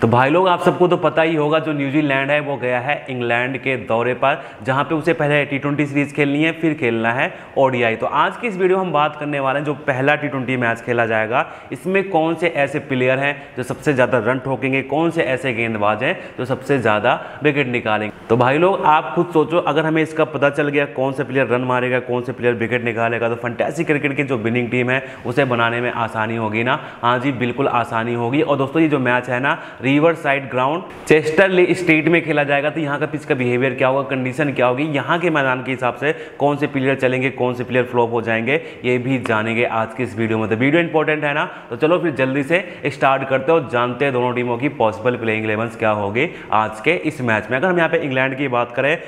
तो भाई लोग आप सबको तो पता ही होगा जो न्यूजीलैंड है वो गया है इंग्लैंड के दौरे पर, जहां पे उसे पहले T20 सीरीज खेलनी है, फिर खेलना है ODI। तो आज की इस वीडियो हम बात करने वाले हैं जो पहला T20 मैच खेला जाएगा, इसमें कौन से ऐसे प्लेयर हैं जो सबसे ज़्यादा रन ठोकेंगे, कौन से ऐसे गेंदबाज हैं जो सबसे ज़्यादा विकेट निकालेंगे। तो भाई लोग आप खुद सोचो, अगर हमें इसका पता चल गया कौन से प्लेयर रन मारेगा, कौन से प्लेयर विकेट निकालेगा, तो फैंटेसी क्रिकेट की जो विनिंग टीम है उसे बनाने में आसानी होगी ना। हाँ जी, बिल्कुल आसानी होगी। और दोस्तों ये जो मैच है ना river side ground Chester le Street में खेला जाएगा, तो यहाँ का पिच का बिहेवियर क्या होगा, कंडीशन क्या होगी, यहाँ के मैदान के हिसाब से कौन से प्लेयर चलेंगे, कौन से प्लेयर फ्लॉप हो जाएंगे, ये भी जानेंगे आज की इस वीडियो में। तो वीडियो इंपॉर्टेंट है ना, तो चलो फिर जल्दी से स्टार्ट करते हो, जानते हैं दोनों टीमों की पॉसिबल प्लेइंग 11 क्या होगी आज के इस मैच में। अगर हम यहाँ पे इंग्लैंड की बात करें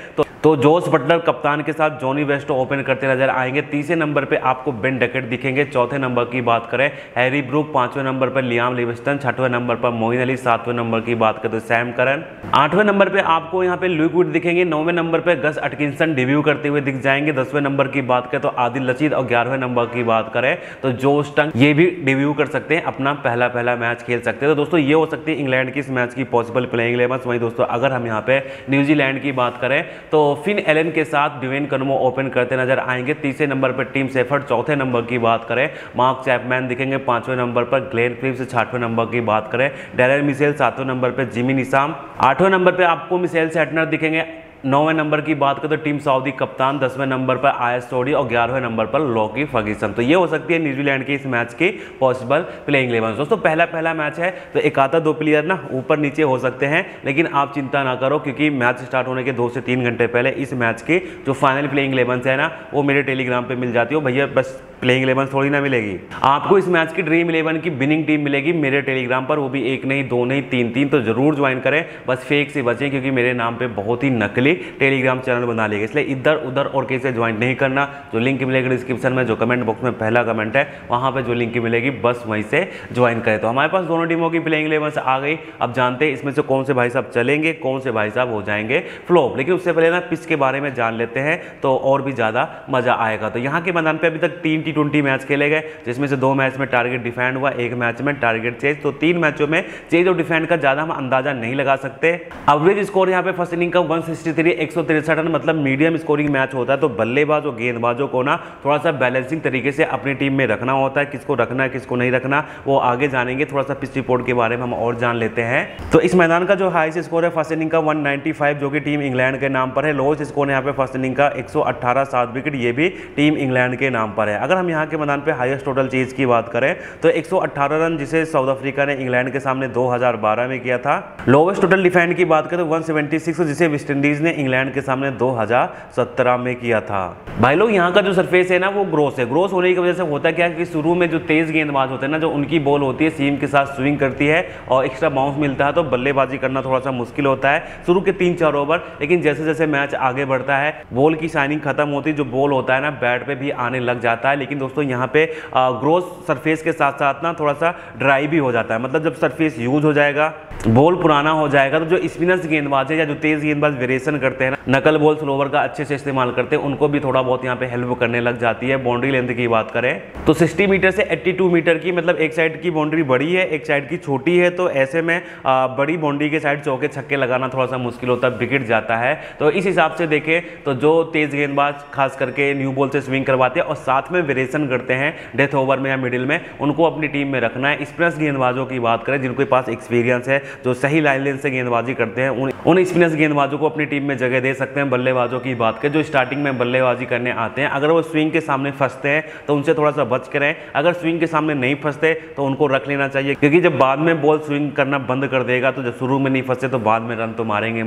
तो जोश बटलर कप्तान के साथ जॉनी वेस्ट ओपन करते नजर आएंगे। तीसरे नंबर पे आपको बेन डकेट दिखेंगे। चौथे नंबर की बात करें हैरी ब्रूक, पांचवें नंबर पर लियाम लिविस्टन, छठवें नंबर पर मोईन अली, सातवें नंबर की बात करें तो सैम करन, आठवें नंबर पे आपको यहाँ पे लुक्विड दिखेंगे, नौवें नंबर पे गस एटकिंसन डेब्यू करते हुए दिख जाएंगे, दसवें नंबर की बात करें तो आदिल लचीद और 11वें नंबर की बात करें तो जोश टंग, ये भी डेब्यू कर सकते हैं, अपना पहला मैच खेल सकते हैं। तो दोस्तों ये हो सकती है इंग्लैंड की इस मैच की पॉसिबल प्लेइंग 11। वहीं दोस्तों अगर हम यहाँ पे न्यूजीलैंड की बात करें तो फिन एलन के साथ डेवोन कॉन्वे ओपन करते नजर आएंगे। तीसरे नंबर पर टीम सेफर, चौथे नंबर की बात करें मार्क चैपमैन दिखेंगे, पांचवें नंबर पर ग्लेन फिलिप्स, छठवें नंबर की बात करें डैरिल मिचेल, सातवें नंबर पर जिमी नीशम, आठवें नंबर पर आपको मिचेल सैंटनर दिखेंगे, नौवें नंबर की बात करें तो टीम साउदी कप्तान, दसवें नंबर पर आयस चौड़ी और 11वें नंबर पर लॉकी पाकिस्तान। तो ये हो सकती है न्यूजीलैंड की इस मैच की पॉसिबल प्लेइंग 11। दोस्तों पहला मैच है तो एक आधा दो प्लेयर ना ऊपर नीचे हो सकते हैं, लेकिन आप चिंता ना करो क्योंकि मैच स्टार्ट होने के 2 से 3 घंटे पहले इस मैच की जो फाइनल प्लेइंग 11 है ना वो मेरे टेलीग्राम पर मिल जाती हो। भैया बस प्लेइंग 11 थोड़ी ना मिलेगी आपको, इस मैच की ड्रीम 11 की विनिंग टीम मिलेगी मेरे टेलीग्राम पर, वो भी 1 नहीं 2 नहीं 3 तो जरूर ज्वाइन करें। बस फेक से बचें क्योंकि मेरे नाम पर बहुत ही नकली टेलीग्राम चैनल बना लेगा, इसलिए इधर उधर और कैसे ज्वाइन नहीं करना। जो लिंक मिलेगी डिस्क्रिप्शन में, जो कमेंट बॉक्स में पहला कमेंट है वहां पे जो लिंक मिलेगी बस वहीं से ज्वाइन करें। तो हमारे पास दोनों टीमों की प्लेइंग 11 आ गई। अब जानते हैं इसमें से कौन से भाई साहब चलेंगे, कौन से भाई साहब हो जाएंगे फ्लॉप, लेकिन उससे पहले ना पिच के बारे में जान लेते हैं तो और भी ज्यादा मजा आएगा। तो यहाँ के मैदान पर अभी तक 3 T20 मैच खेले गए, जिसमें से 2 मैच में टारगेट डिफेंड हुआ, 1 मैच में टारगेट चेज, तो 3 मैचों में चेज और डिफेंड का ज्यादा हम अंदाजा नहीं लगा सकते। एवरेज स्कोर यहाँ पे फर्स्ट इनिंग का 163 रन, मतलब मीडियम स्कोरिंग मैच होता है। तो बल्लेबाज और गेंदबाजों को ना थोड़ा सा बैलेंसिंग तरीके से अपनी टीम में रखना होता है, किसको रखना है किसको नहीं रखना वो आगे जानेंगे। थोड़ा सा पिच रिपोर्ट के बारे में हम और जान लेते हैं। तो इस मैदान का जो हाईएस्ट स्कोर है फर्स्ट इनिंग का 195 जो कि टीम इंग्लैंड के नाम पर है। लोएस्ट स्कोर यहाँ पे फर्स्ट इनिंग का 118, 7 विकेट, ये भी टीम इंग्लैंड के नाम पर है। अगर हम यहाँ के मैदान पर हाईएस्ट टोटल चेज की बात करें तो 118 रन, जिसे साउथ अफ्रीका ने इंग्लैंड के सामने 2012 में किया था। लोएस्ट टोटल डिफेंड की बात करें तो 176, जिसे वेस्ट इंडीज ने इंग्लैंड के सामने 2017 में किया था। भाई लोग यहाँ का जो सरफेस है ना वो ग्रोस है। ग्रोस होने की वजह से होता है क्या कि शुरू में जो तेज गेंदबाज होते हैं ना, जो उनकी बॉल होती है सीम के साथ स्विंग करती है और एक्स्ट्रा बाउंस मिलता है, तो बल्लेबाजी करना थोड़ा सा मुश्किल होता है शुरू के 3-4 ओवर। लेकिन जैसे जैसे मैच आगे बढ़ता है बॉल की शाइनिंग खत्म होती है, जो बॉल होता है ना बैट पे भी आने लग जाता है। लेकिन दोस्तों यहाँ पे ग्रोस सरफेस के साथ साथ ना थोड़ा सा ड्राई भी हो जाता है, मतलब जब सरफेस यूज हो जाएगा, बॉल पुराना हो जाएगा, तो जो स्पिनर्स गेंदबाज है या जो तेज गेंदबाज वेरिएशन करते हैं ना, नकल बॉल स्लोवर का अच्छे से इस्तेमाल करते हैं, उनको भी थोड़ा बहुत यहाँ पे हेल्प करने लग जाती है। बाउंड्री लेंथ की बात करें तो 60 मीटर से 82 मीटर की, मतलब एक साइड की बाउंड्री बड़ी है एक साइड की छोटी है, तो ऐसे में बड़ी बाउंड्री के साइड चौके छक्के लगाना थोड़ा सा मुश्किल होता है, विकेट जाता है। तो इस हिसाब से देखें तो जो तेज गेंदबाज खास करके न्यू बॉल से स्विंग करवाते हैं और साथ में वेरिएशन करते हैं डेथ ओवर में या मिडिल में, उनको अपनी टीम में रखना है। स्पिनर्स गेंदबाजों की बात करें जिनके पास एक्सपीरियंस है, जो सही लाइन लेंथ से गेंदबाजी करते हैं, उन स्पिनर्स गेंदबाजों को अपनी टीम में जगह दे सकते हैं। बल्लेबाजों की बात करें जो स्टार्टिंग में बल्लेबाजी करने आते हैं, अगर वो स्विंग के सामने फंसते हैं तो उनसे थोड़ा सा बच के रहें। अगर स्विंग के सामने नहीं फंसते तो उनको रख लेना चाहिए, क्योंकि जब बाद में बॉल स्विंग करना बंद कर देगा, तो जब शुरू में नहीं फंसे तो बाद में रन तो मारेंगे।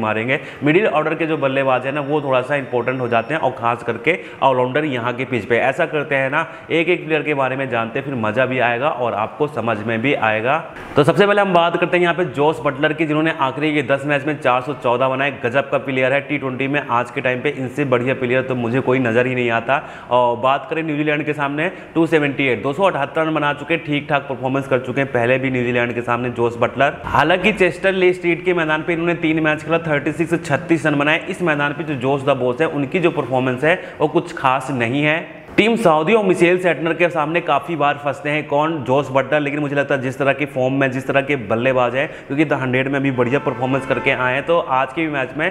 मिडिल ऑर्डर के जो बल्लेबाज है ना वो थोड़ा सा इंपॉर्टेंट हो जाते हैं, और खास करके ऑलराउंडर यहाँ के पिच पे ऐसा करते हैं ना। एक प्लेयर के बारे में जानते हैं, फिर मजा भी आएगा और आपको समझ में भी आएगा। तो सबसे पहले हम बात करते हैं यहाँ पे जोश बटलर की, जिन्होंने आखिरी के 10 मैच में 414 बनाए। गजब का प्लेयर है, T20 में आज के टाइम पे इनसे बढ़िया प्लेयर तो मुझे कोई नजर ही नहीं आता। और बात करें न्यूजीलैंड के सामने 278, 278 रन बना चुके, ठीक ठाक परफॉर्मेंस कर चुके हैं पहले भी न्यूजीलैंड के सामने जोश बटलर। हालांकि चेस्टरली स्टेट के मैदान पे इन्होंने 3 मैच खेला, 36, 36 रन बनाए। इस मैदान पे जो जोश द बॉस है उनकी जो परफॉर्मेंस है वो कुछ खास नहीं है। टीम साउदी और मिचेल सैंटनर के सामने काफ़ी बार फंसते हैं कौन, जोश बटलर। लेकिन मुझे लगता है जिस तरह के फॉर्म में, जिस तरह के बल्लेबाज हैं, क्योंकि 100 में भी बढ़िया परफॉर्मेंस करके आए हैं, तो आज के भी मैच में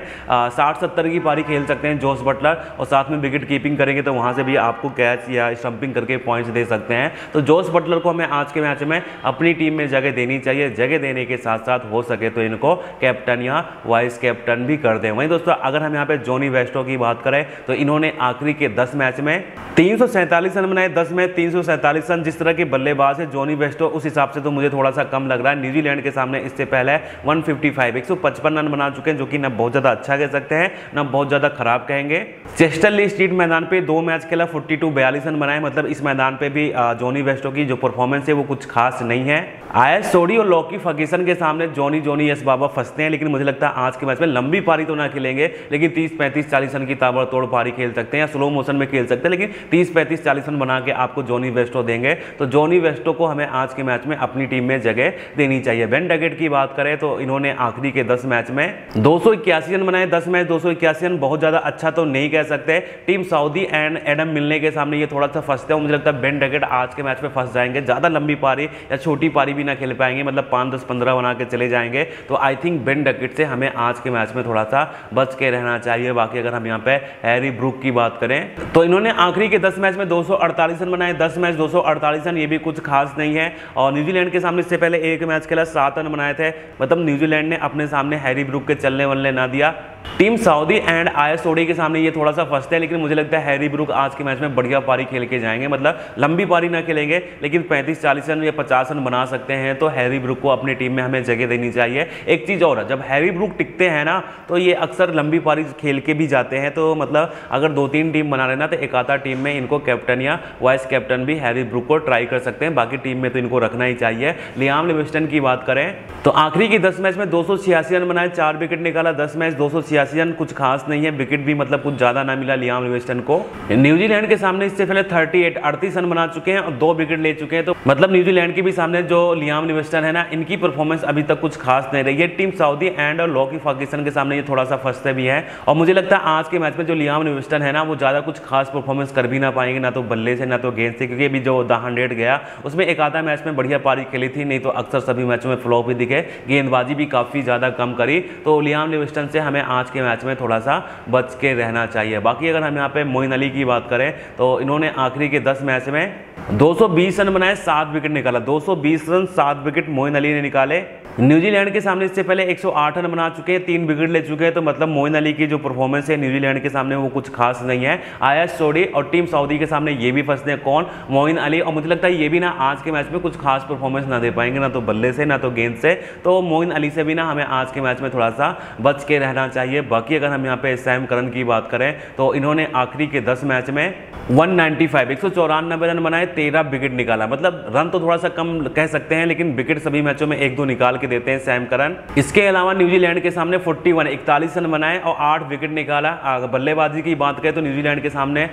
60-70 की पारी खेल सकते हैं जोश बटलर, और साथ में विकेट कीपिंग करेंगे तो वहाँ से भी आपको कैच या स्टंपिंग करके पॉइंट्स दे सकते हैं। तो जोश बटलर को हमें आज के मैच में अपनी टीम में जगह देनी चाहिए। जगह देने के साथ साथ हो सके तो इनको कैप्टन या वाइस कैप्टन भी कर दें। वहीं दोस्तों अगर हम यहाँ पे जॉनी वेस्ट की बात करें तो इन्होंने आखिरी के 10 मैच में 347 रन बनाए, 10 में 347 रन। जिस तरह के बल्लेबाज है जॉनी वेस्ट, उस हिसाब से तो मुझे थोड़ा सा कम लग रहा है। न्यूजीलैंड के सामने इससे पहले 155 रन बना चुके हैं, जो कि ना बहुत ज़्यादा अच्छा कह सकते हैं ना बहुत ज़्यादा खराब कहेंगे। चेस्टरली स्टेट मैदान पर 2 मैच खेला, 42 रन बनाए, मतलब इस मैदान पर भी जॉनी वेस्ट की जो परफॉर्मेंस है वो कुछ खास नहीं है। आयस चौड़ी और लॉकी पाकिस्तान के सामने जॉनी यस बाबा फंसते हैं, लेकिन मुझे लगता है आज के मैच में लंबी पारी तो ना खेलेंगे, लेकिन 30-35-40 रन की ताबड़तोड़ पारी खेल सकते हैं या स्लो मोशन में खेल सकते हैं, लेकिन 30-35-40 रन बना के आपको जॉनी वेस्ट देंगे। तो जॉनी वेस्ट को हमें आज के मैच में अपनी टीम में जगह देनी चाहिए। बेन डकेट की बात करें तो इन्होंने आखिरी के 10 मैच में 281 रन बनाए, 10 मैच 281 रन, बहुत ज़्यादा अच्छा तो नहीं कह सकते। टिम साउदी एंड एडम मिलने के सामने ये थोड़ा सा फंसते हैं, मुझे लगता है बेन डकेट आज के मैच में फंस जाएंगे, ज़्यादा लंबी पारी या छोटी पारी भी ना खेल पाएंगे, मतलब 5-10-15 बना के चले जाएंगे। तो आई थिंक बेन डकेट से हमें आज के मैच में थोड़ा सा बच के रहना चाहिए। बाकी अगर हम यहाँ पे हैरी ब्रूक की बात करें तो इन्होंने आखिरी के 10 मैच में 248 रन बनाए, 10 मैच 248 रन, ये भी कुछ खास नहीं है। और न्यूजीलैंड के सामने इससे पहले एक मैच खेला, 7 रन बनाए थे, मतलब न्यूजीलैंड ने अपने सामने हैरी ब्रूक के चलने वलने ना दिया। टीम साउदी एंड आयस चौड़ी के सामने ये थोड़ा सा फंसते हैं, लेकिन मुझे लगता है हैरी ब्रूक आज के मैच में बढ़िया पारी खेल के जाएंगे, मतलब लंबी पारी ना खेलेंगे लेकिन 35-40 रन या 50 रन बना सकते हैं। तो हैरी ब्रूक को अपनी टीम में हमें जगह देनी चाहिए। एक चीज़ और है, जब हैरी ब्रूक टिकते हैं ना तो ये अक्सर लंबी पारी खेल के भी जाते हैं, तो मतलब अगर 2-3 टीम बना लेना तो एक आधा टीम में इनको कैप्टन या वाइस कैप्टन भी हैरी ब्रूक को ट्राई कर सकते हैं, बाकी टीम में तो इनको रखना ही चाहिए। लियाम लिविस्टन की बात करें तो आखिरी की 10 मैच में 286 रन बनाए, 4 विकेट निकाला, 10 मैच 286 रन, कुछ खास नहीं है, विकेट भी मतलब कुछ ज्यादा ना मिला लियाम लिविस्टन को। न्यूजीलैंड के सामने इससे पहले 38 रन बना चुके हैं और 2 विकेट ले चुके हैं, तो मतलब न्यूजीलैंड के भी सामने जो लियाम लिविस्टन है ना, इनकी परफॉर्मेंस अभी तक कुछ खास नहीं रही है। Team Southee and Lockie Pakistan के सामने ये थोड़ा सा फंसते भी हैं, और मुझे लगता है आज के मैच में जो लियाम लिविस्टन है ना वो ज्यादा कुछ खास परफॉर्मेंस कर भी ना पाएंगे, ना तो बल्ले से ना तो गेंद से, क्योंकि अभी जो 100 गया उसमें एक आधा मैच में बढ़िया पारी खेली थी, नहीं तो अक्सर सभी मैचों में फ्लॉप ही दिखे, गेंदबाजी भी काफी ज्यादा कम करी। तो लियाम लिविस्टन से हमें आज के मैच में थोड़ा सा बच के रहना चाहिए। बाकी अगर हम यहाँ पे मोईन अली की बात करें तो इन्होंने आखिरी के 10 मैच में 220 रन बनाए, 7 विकेट निकाला, 220 रन 7 विकेट मोईन अली ने निकाले। न्यूजीलैंड के सामने इससे पहले 108 रन बना चुके हैं, 3 विकेट ले चुके हैं, तो मतलब मोईन अली की जो परफॉर्मेंस है न्यूजीलैंड के सामने वो कुछ खास नहीं है। आयस चौड़ी और टीम सऊदी के सामने ये भी फंसते हैं कौन, मोईन अली, और मुझे लगता है ये भी ना आज के मैच में कुछ खास परफॉर्मेंस ना दे पाएंगे, ना तो बल्ले से ना तो गेंद से। तो मोईन अली से भी ना हमें आज के मैच में थोड़ा सा बच के रहना चाहिए। बाकी अगर हम यहाँ पे सैम करन की बात करें तो इन्होंने आखिरी के 10 मैच में 194 रन बनाए, 13 विकेट निकाला, मतलब रन तो थोड़ा सा कम कह सकते हैं, लेकिन विकेट सभी मैचों में 1-2 निकाल के देते हैं सैम करन। इसके अलावा न्यूजीलैंड के सामने 41 रन बनाए और 8 विकेट निकाला। बल्लेबाजी की बात करें तो न्यूजीलैंड के सामने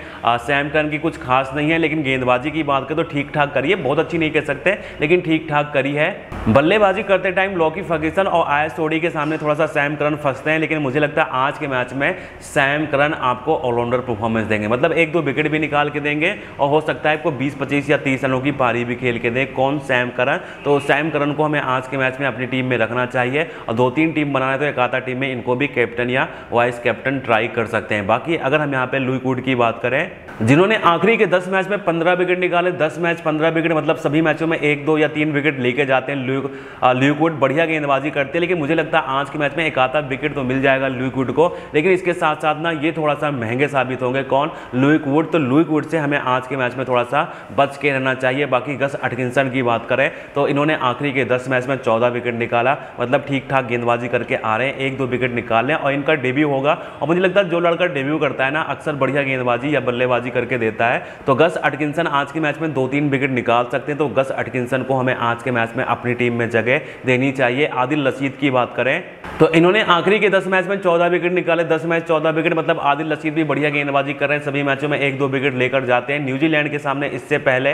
सैम करन की कुछ खास नहीं है, लेकिन गेंदबाजी की बात करें तो ठीक ठाक करी है, बहुत अच्छी नहीं कह सकते लेकिन ठीक ठाक करी है। बल्लेबाजी करते टाइम लॉकी फर्ग्यूसन और आयस चौड़ी के सामने थोड़ा सा सैम करन फंसते हैं, लेकिन मुझे लगता है आज के मैच में सैम करन आपको ऑलराउंडर परफॉर्मेंस देंगे, मतलब 1-2 विकेट भी निकाल के देंगे और हो सकता है आपको 20-25 या 30 रनों की पारी भी खेल के दें कौन, सैम करन। तो सैम करन को हमें आज के मैच में अपनी टीम में रखना चाहिए, और 2-3 टीम बनाना है तो एक आधा टीम में इनको भी कैप्टन या वाइस कैप्टन ट्राई कर सकते हैं। बाकी अगर हम यहाँ पे लुक्विड की बात करें जिन्होंने आखिरी के 10 मैच में 15 विकेट निकाले, 10 मैच 15 विकेट, मतलब सभी मैचों में 1-2 या 3 विकेट लेके जाते हैं। लुक्विड बढ़िया गेंदबाजी करते हैं, लेकिन मुझे लगता है आज के मैच में एक आधा विकेट तो मिल जाएगा लुक्विड को, लेकिन इसके साथ साथ ना ये थोड़ा सा महंगे साबित होंगे कौन, लुक्विड। तो लुक्विड से हमें आज के मैच में थोड़ा सा बच के रहना चाहिए। बाकी गस एटकिंसन की बात करें तो इन्होंने आखिरी के 10 मैच में 14 विकेट निकाला, मतलब ठीक ठाक गेंदबाजी करके आ रहे हैं, 1-2 विकेट निकालें और इनका डेब्यू होगा, और मुझे लगता है जो लड़का डेब्यू करता है ना अक्सर बढ़िया गेंदबाजी या बल्लेबाजी करके देता है। तो गस एटकिंसन आज के मैच में 2-3 विकेट निकाल सकते हैं, तो गस एटकिंसन को हमें आज के मैच में अपनी टीम में जगह देनी चाहिए। आदिल लचीद की बात करें तो इन्होंने आखिरी के 10 मैच में 14 विकेट निकाले, 10 मैच 14 विकेट, मतलब आदिल लचीद भी बढ़िया गेंदबाजी कर रहे हैं, सभी मैचों में 1-2 विकेट लेकर जाते हैं। न्यूजीलैंड के सामने इससे पहले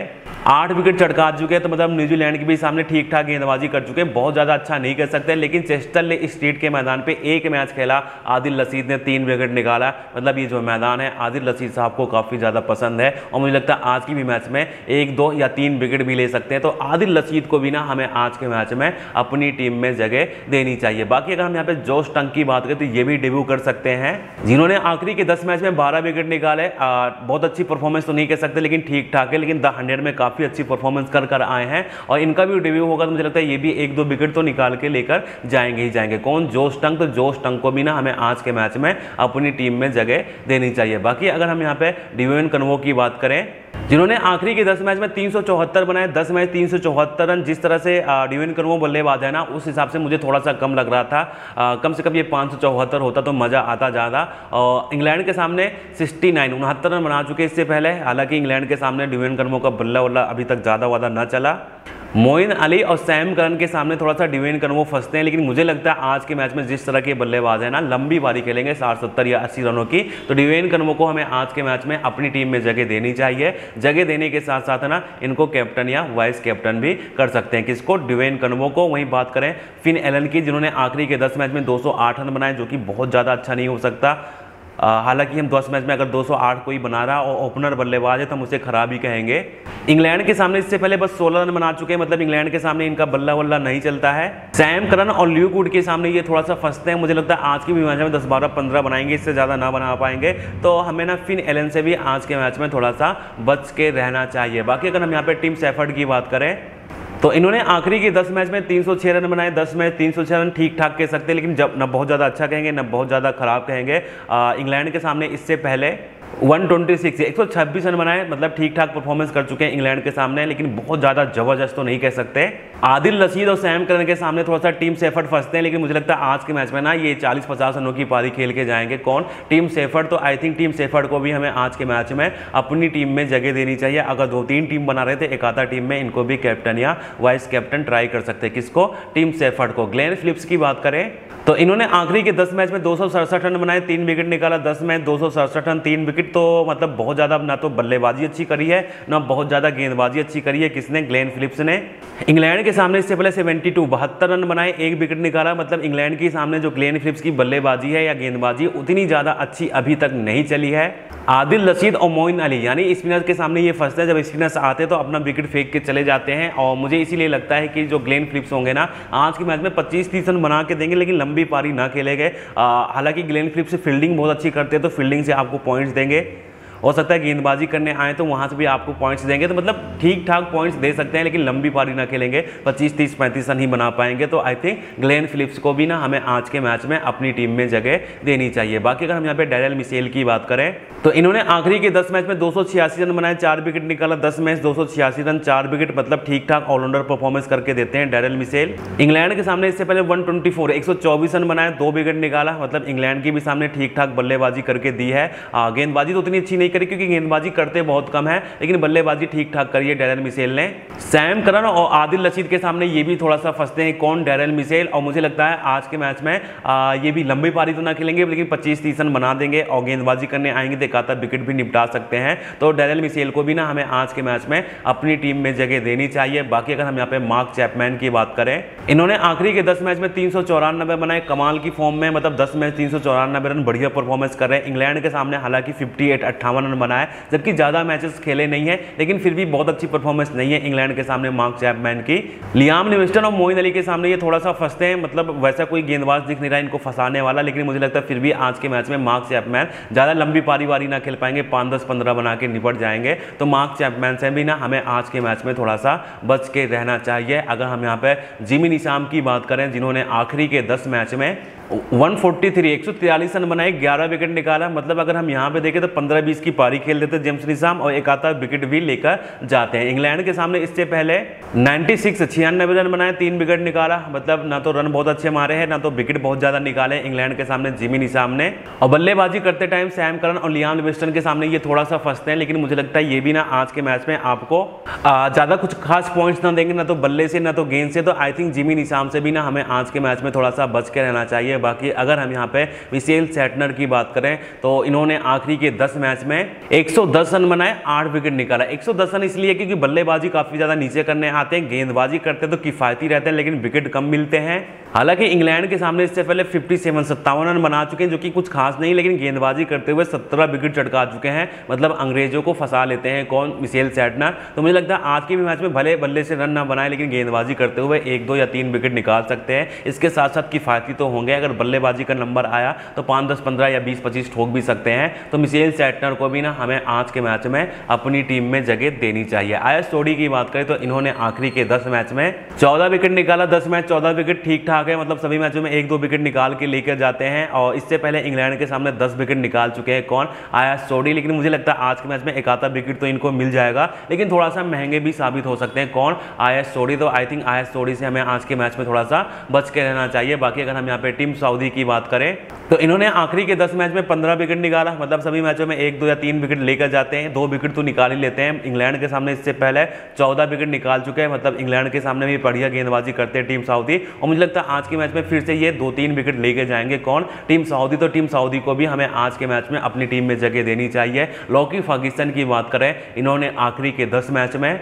8 विकेट चटका चुके हैं, तो मतलब न्यूजीलैंड के भी सामने ठीक ठाक गेंदबाजी कर चुके हैं, बहुत ज़्यादा अच्छा नहीं कर सकते। लेकिन चेस्टरली स्टेट के मैदान पे एक मैच खेला, आदिल लचीद ने 3 विकेट निकाला। मतलब ये जो मैदान है आदिल लचीद साहब को काफ़ी ज़्यादा पसंद है और मुझे लगता है आज की भी मैच में 1, 2 या 3 विकेट भी ले सकते हैं। तो आदिल लचीद को भी ना हमें आज के मैच में अपनी टीम में जगह देनी चाहिए। बाकी अगर हम यहाँ पे जोश टंक की बात करें तो ये भी डेब्यू कर सकते हैं, जिन्होंने आखिरी के 10 मैच में 12 विकेट निकाले। बहुत अच्छी परफॉर्मेंस तो नहीं कह सकते लेकिन ठीक ठाक है, लेकिन 100 में काफ़ी अच्छी परफॉर्मेंस कर आए हैं और इनका भी डेब्यू होगा तो मुझे लगता है ये भी 1, 2 विकेट तो निकाल के लेकर जाएंगे ही जाएंगे। कौन? जोश टंक। तो जोश टंक को भी ना हमें आज के मैच में अपनी टीम में जगह देनी चाहिए। बाकी अगर हम यहाँ पे डेवोन कॉन्वे की बात करें, जिन्होंने आखिरी के 10 मैच में 374 बनाए, 10 मैच 374 रन। जिस तरह से डेवोन कॉन्वे बल्लेबाज है ना, उस हिसाब से मुझे थोड़ा सा कम लग रहा था। कम से कम ये 574 होता तो मज़ा आता ज़्यादा। और इंग्लैंड के सामने 69 रन बना चुके इससे पहले। हालांकि इंग्लैंड के सामने डेवोन कॉन्वे का बल्ला वल्ला अभी तक ज़्यादा वादा ना चला। मोईन अली और सैम करन के सामने थोड़ा सा डेवोन कॉन्वे फंसते हैं, लेकिन मुझे लगता है आज के मैच में जिस तरह के बल्लेबाज है ना, लंबी पारी खेलेंगे 60, 70 या 80 रनों की। तो डेवोन कॉन्वे को हमें आज के मैच में अपनी टीम में जगह देनी चाहिए। जगह देने के साथ साथ है ना, इनको कैप्टन या वाइस कैप्टन भी कर सकते हैं। किसको? डेवोन कॉन्वे को। वहीं बात करें फिन एलन की, जिन्होंने आखिरी के 10 मैच में 208 रन बनाए, जो कि बहुत ज़्यादा अच्छा नहीं हो सकता। हालांकि हम 10 मैच में अगर 208 कोई बना रहा और ओपनर बल्लेबाज है तो हम उसे खराब ही कहेंगे। इंग्लैंड के सामने इससे पहले बस 16 रन बना चुके हैं, मतलब इंग्लैंड के सामने इनका बल्ला वल्ला नहीं चलता है। सैम करन और ल्यूकवुड के सामने ये थोड़ा सा फंसते हैं। मुझे लगता है आज की भी मैच में 10, 12, 15 बनाएंगे, इससे ज़्यादा ना बना पाएंगे। तो हमें ना फिन एलन से भी आज के मैच में थोड़ा सा बच के रहना चाहिए। बाकी अगर हम यहाँ पर टीम सेफर की बात करें तो इन्होंने आखिरी के 10 मैच में 306 रन बनाए, 10 मैच 306 रन ठीक ठाक कह सकते हैं, लेकिन जब ना बहुत ज़्यादा अच्छा कहेंगे ना बहुत ज़्यादा खराब कहेंगे। इंग्लैंड के सामने इससे पहले 126 126 रन बनाए, मतलब ठीक ठाक परफॉर्मेंस कर चुके हैं इंग्लैंड के सामने, लेकिन बहुत ज़्यादा जबरदस्त तो नहीं कह सकते। आदिल लसीद और सैम करन के सामने थोड़ा सा टीम सेफर फंसते हैं, लेकिन मुझे लगता है आज के मैच में ना ये 40, 50 रनों की पारी खेल के जाएंगे। कौन? Tim Seifert. तो आई थिंक टीम सेफर को भी हमें आज के मैच में अपनी टीम में जगह देनी चाहिए। अगर 2-3 टीम बना रहे थे, एक आधा टीम में इनको भी कैप्टन या वाइस कैप्टन ट्राई कर सकते हैं। किसको? टीम सेफर को। ग्लेन फिलिप्स की बात करें तो इन्होंने आखिरी के 10 मैच में 267 रन बनाए, 3 विकेट निकाला। 10 मैच 267 रन, 3 विकेट, तो मतलब बहुत ज़्यादा ना तो बल्लेबाजी अच्छी करी है ना बहुत ज़्यादा गेंदबाजी अच्छी करी है। किसने? ग्लेन फिलिप्स ने। इंग्लैंड के सामने इससे पहले 72 रन बनाए, 1 विकेट निकाला। मतलब इंग्लैंड के सामने जो ग्लेन फिलिप्स की बल्लेबाजी है या गेंदबाजी उतनी ज़्यादा अच्छी अभी तक नहीं चली है। आदिल लसीद और मोईन अली यानी स्पिनर्स के सामने ये फंसते हैं। जब स्पिनर्स आते हैं तो अपना विकेट फेंक के चले जाते हैं और मुझे इसीलिए लगता है कि जो ग्लेन फिलिप्स होंगे ना आज के मैच में 25-30 रन बना के देंगे, लेकिन लंबी पारी ना खेले गए। हालांकि ग्लेन फिलिप्स फील्डिंग बहुत अच्छी करते हैं तो फील्डिंग से आपको पॉइंट्स देंगे। हो सकता है गेंदबाजी करने आए तो वहाँ से भी आपको पॉइंट्स देंगे, तो मतलब ठीक ठाक पॉइंट्स दे सकते हैं, लेकिन लंबी पारी ना खेलेंगे। 25, 30, 35 रन ही बना पाएंगे। तो आई थिंक ग्लेन फिलिप्स को भी ना हमें आज के मैच में अपनी टीम में जगह देनी चाहिए। बाकी अगर हम यहाँ पे डैरिल मिचेल की बात करें तो इन्होंने आखिरी के 10 मैच में 286 रन बनाए, 4 विकेट निकाला। 10 मैच 286 रन, 4 विकेट, मतलब ठीक ठाक ऑलराउंडर परफॉर्मेंस करके देते हैं डैरिल मिचेल। इंग्लैंड के सामने इससे पहले 124 124 रन बनाए, 2 विकेट निकाला। मतलब इंग्लैंड के भी सामने ठीक ठाक बल्लेबाजी करके दी है। गेंदबाजी तो उतनी अच्छी करी क्योंकि गेंदबाजी करते बहुत कम है, लेकिन बल्लेबाजी ठीक ठाक करी है डैरिल मिचेल ने। सैम करन और आदिल लचीद के सामने ये भी थोड़ा सा फंसते हैं। कौन? Daryl Mitchell. और मुझे लगता है आज के मैच में ये भी लंबी पारी तो ना खेलेंगे, लेकिन 25-30 रन बना देंगे और गेंदबाजी करने आएंगे तो एकाधा विकेट भी निपटा सकते हैं। तो डैरिल मिचेल को भी ना हमें आज के मैच में अपनी टीम में जगह देनी चाहिए। बाकी अगर हम यहाँ पे मार्क चैपमैन की बात करें, इन्होंने आखिरी के 10 मैच में 394 बनाए, कमाल की फॉर्म में। मतलब 10 मैच 394 रन, बढ़िया परफॉर्मेंस कर रहे हैं। इंग्लैंड के सामने हालांकि 58 रन बनाए, जबकि ज़्यादा मैचेस खेले नहीं है, लेकिन फिर भी बहुत अच्छी परफॉर्मेंस नहीं है इंग्लैंड के सामने मार्क चैपमैन की। लियाम लिविस्टन और मोईन अली के सामने ये थोड़ा सा फंसते हैं। मतलब वैसा कोई गेंदबाज दिख नहीं रहा है इनको फंसाने वाला, लेकिन मुझे लगता है फिर भी आज के मैच में मार्क चैपमैन ज़्यादा लंबी पारी वारी ना खेल पाएंगे, 5, 10, 15 बना के निपट जाएंगे। तो मार्क चैपमैन से भी ना हमें आज के मैच में थोड़ा सा बच के रहना चाहिए। अगर हम यहाँ पर जिमी नीशम की बात करें, जिन्होंने आखिरी के 10 मैच में 143 रन बनाए, 11 विकेट निकाला। मतलब अगर हम यहाँ पे देखें तो 15-20 की पारी खेल देते जेम्स निशाम और एक आधा विकेट भी लेकर जाते हैं। इंग्लैंड के सामने इससे पहले 96 रन बनाए, 3 विकेट निकाला। मतलब ना तो रन बहुत अच्छे मारे हैं ना तो विकेट बहुत ज़्यादा निकाले इंग्लैंड के सामने जिमी निशाम ने। और बल्लेबाजी करते टाइम सैम करन और लियाम लिविस्टन के सामने ये थोड़ा सा फंसते हैं, लेकिन मुझे लगता है ये भी ना आज के मैच में आपको ज़्यादा कुछ खास पॉइंट्स ना देंगे, ना तो बल्ले से ना तो गेंद से। तो आई थिंक जिमी निशाम से भी ना हमें आज के मैच में थोड़ा सा बच के रहना चाहिए। हैं। बाकी अगर हम यहाँ पे मिचेल सैंटनर की बात करें तो इन्होंने आखिरी के 10 मैच में 110 रन बनाए, 8 विकेट निकाला। 110 रन इसलिए क्योंकि बल्लेबाजी काफी ज़्यादा नीचे करने आते हैं, गेंदबाजी करते तो किफ़ायती रहते हैं लेकिन विकेट कम मिलते हैं। हालांकि इंग्लैंड के सामने इससे पहले 57 रन बना चुके हैं जो कि कुछ खास नहीं, लेकिन गेंदबाजी करते हुए 17 विकेट चटका चुके हैं। मतलब अंग्रेजों को फंसा लेते हैं कौन? Mitchell Santner. तो मुझे लगता है आज के भी मैच में भले बल्ले से रन ना बनाए लेकिन गेंदबाजी करते हुए 1, 2 या 3 विकेट निकाल सकते हैं। इसके साथ साथ किफ़ायती तो होंगे, अगर बल्लेबाजी का नंबर आया तो 5, 10, 15 या 20, 25 ठोक भी सकते हैं। तो मिचेल सैंटनर को भी ना हमें आज के मैच में अपनी टीम में जगह देनी चाहिए। आयस चौड़ी की बात करें तो इन्होंने आखिरी के 10 मैच में 14 विकेट निकाला। 10 मैच 14 विकेट ठीक ठाक है, मतलब सभी मैचों में 1-2 विकेट निकाल के लेकर जाते हैं। और इससे पहले इंग्लैंड के सामने 10 विकेट निकाल चुके हैं कौन? आयस चौड़ी। लेकिन मुझे लगता है आज के मैच में 1 आधा विकेट तो इनको मिल जाएगा, लेकिन थोड़ा सा महंगे भी साबित हो सकते हैं कौन? आयस चौड़ी। तो आई थिंक आयस चौड़ी से हमें आज के मैच में थोड़ा सा बच के रहना चाहिए। बाकी अगर हम यहाँ पे टिम साउदी की बात करें तो इन्होंने आखिरी के 10 मैच में 15 विकेट निकाला, मतलब सभी मैचों में 1, 2 या 3 विकेट लेकर जाते हैं। 2 विकेट तो निकाल ही लेते हैं। इंग्लैंड के सामने इससे पहले 14 विकेट निकाल चुके हैं, मतलब इंग्लैंड के सामने भी बढ़िया गेंदबाजी करते हैं टीम साउदी। और मुझे लगता है आज के मैच में फिर से ये 2-3 विकेट लेके जाएंगे कौन? Tim Southee. तो टीम साउदी को भी हमें आज के मैच में अपनी टीम में जगह देनी चाहिए। लॉकी पाकिस्तान की बात करें, इन्होंने आखिरी के 10 मैच में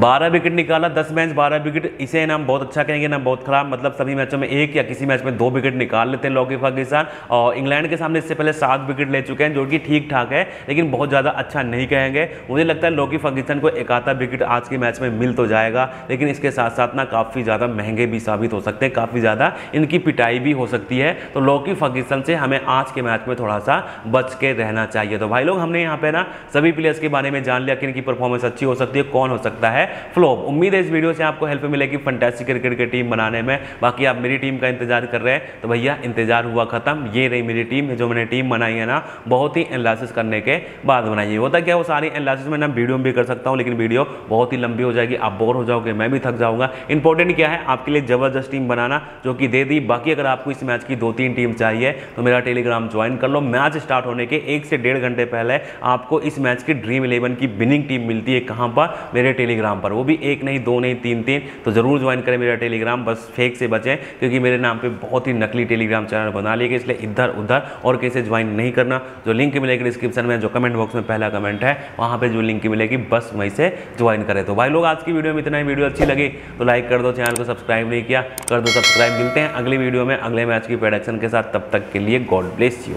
12 विकेट निकाला। 10 मैच 12 विकेट, इसे ना बहुत अच्छा कहेंगे ना बहुत खराब, मतलब सभी मैचों में 1 या किसी मैच में 2 विकेट निकाल लेते हैं लॉकी पाकिस्तान। और इंग्लैंड के सामने इससे पहले 7 विकेट ले चुके हैं जो कि ठीक ठाक है, लेकिन बहुत ज़्यादा अच्छा नहीं कहेंगे। मुझे लगता है लॉकी पाकिस्तान को 1 आधा विकेट आज के मैच में मिल तो जाएगा, लेकिन इसके साथ साथ ना काफ़ी ज़्यादा महंगे भी साबित हो सकते हैं, काफ़ी ज़्यादा इनकी पिटाई भी हो सकती है। तो लॉकी पाकिस्तान से हमें आज के मैच में थोड़ा सा बच के रहना चाहिए। तो भाई लोग, हमने यहाँ पर ना सभी प्लेयर्स के बारे में जान लिया कि इनकी परफॉर्मेंस अच्छी हो सकती है, कौन हो सकता है फ्लॉप। उम्मीद है इस वीडियो से आपको हेल्प मिलेगी फैंटास्टिक क्रिकेट की टीम बनाने में। बाकी आप मेरी टीम का इंतजार कर रहे हैं तो भैया इंतजार हुआ खत्म। ये रही मेरी टीम, जो मैंने टीम बनाई है ना बहुत ही एनालिसिस करने के बाद बनाई है। होता क्या है वो सारी एनालिसिस में ना वीडियो में भी कर सकता हूँ, लेकिन वीडियो बहुत ही लंबी हो जाएगी, आप बोर हो जाओगे, मैं भी थक जाऊँगा। इंपॉर्टेंट क्या है आपके लिए ज़बरदस्त टीम बनाना, जो कि दे दी। बाकी अगर आपको इस मैच की 2-3 टीम चाहिए तो मेरा टेलीग्राम ज्वाइन कर लो। मैच स्टार्ट होने के 1 से 1.5 घंटे पहले आपको इस मैच की ड्रीम 11 की विनिंग टीम मिलती है। कहाँ पर? मेरे टेलीग्राम पर, वो भी 1 नहीं 2 नहीं 3 तो ज़रूर ज्वाइन करें मेरा टेलीग्राम। बस फेक से बचें क्योंकि मेरे नाम पे बहुत ही नकली टेलीग्राम चैनल बना लिए गए, इसलिए इधर उधर और कैसे ज्वाइन नहीं करना। जो लिंक मिलेगी डिस्क्रिप्शन में, जो कमेंट बॉक्स में पहला कमेंट है वहाँ पे जो लिंक मिलेगी बस वहीं से ज्वाइन करें। तो भाई लोग आज की वीडियो में इतना ही। वीडियो अच्छी लगी तो लाइक कर दो, चैनल को सब्सक्राइब नहीं किया कर दो सब्सक्राइब। मिलते हैं अगली वीडियो में अगले मैच की प्रेडिक्शन के साथ, तब तक के लिए गॉड ब्लेस यू।